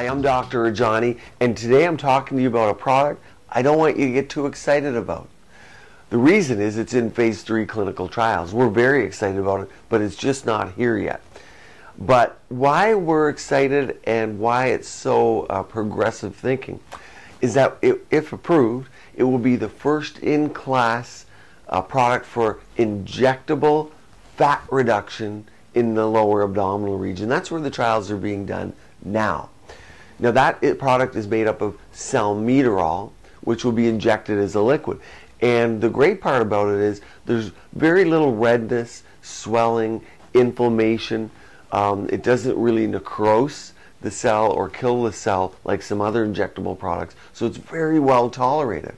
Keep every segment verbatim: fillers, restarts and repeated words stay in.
Hi, I'm Doctor Rajani, and today I'm talking to you about a product I don't want you to get too excited about. The reason is it's in phase three clinical trials. We're very excited about it, but it's just not here yet. But why we're excited and why it's so uh, progressive thinking is that it, if approved, it will be the first in-class uh, product for injectable fat reduction in the lower abdominal region. That's where the trials are being done now. Now that it, product is made up of salmeterol, which will be injected as a liquid. And the great part about it is there's very little redness, swelling, inflammation. Um, it doesn't really necrose the cell or kill the cell like some other injectable products. So it's very well tolerated.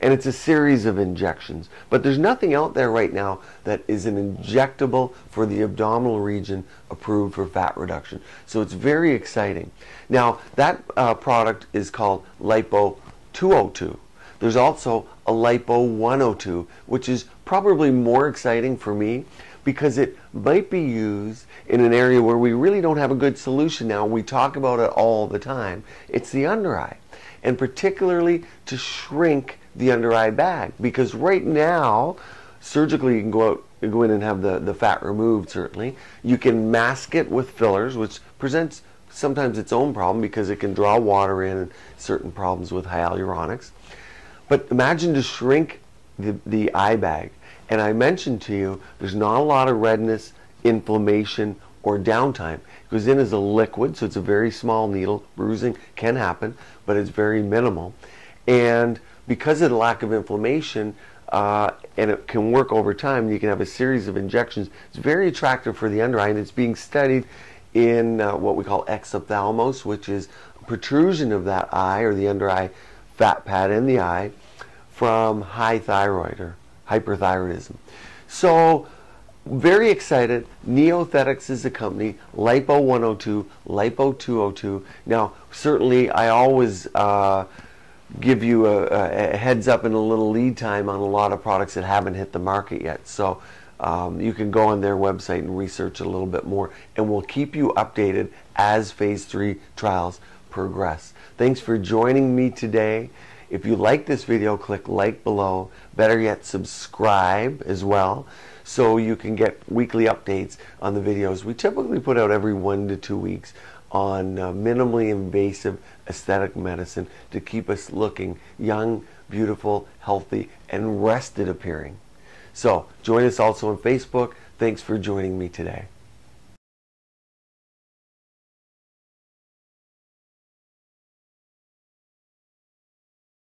And it's a series of injections. But there's nothing out there right now that is an injectable for the abdominal region approved for fat reduction. So it's very exciting. Now, that uh, product is called Lipo two oh two. There's also a Lipo one oh two, which is probably more exciting for me because it might be used in an area where we really don't have a good solution now. We talk about it all the time. It's the under eye, and particularly to shrink the under eye bag, because right now surgically you can go out go in and have the the fat removed. Certainly you can mask it with fillers, which presents sometimes its own problem because it can draw water in and certain problems with hyaluronics. But imagine to shrink the, the eye bag, and I mentioned to you there's not a lot of redness, inflammation, or downtime. It goes in as a liquid, so it's a very small needle. Bruising can happen, but it's very minimal. And because of the lack of inflammation, uh, and it can work over time, you can have a series of injections. It's very attractive for the under eye, and it's being studied in uh, what we call exophthalmos, which is protrusion of that eye or the under eye fat pad in the eye from high thyroid or hyperthyroidism. So very excited. Neothetics is the company. Lipo one oh two, Lipo two oh two. Now, certainly I always uh, give you a, a heads up and a little lead time on a lot of products that haven't hit the market yet. So um, you can go on their website and research a little bit more, and we'll keep you updated as phase three trials progress. Thanks for joining me today. If you like this video, click like below. Better yet, subscribe as well, so you can get weekly updates on the videos we typically put out every one to two weeks on uh, minimally invasive aesthetic medicine to keep us looking young, beautiful, healthy, and rested appearing. So join us also on Facebook. Thanks for joining me today.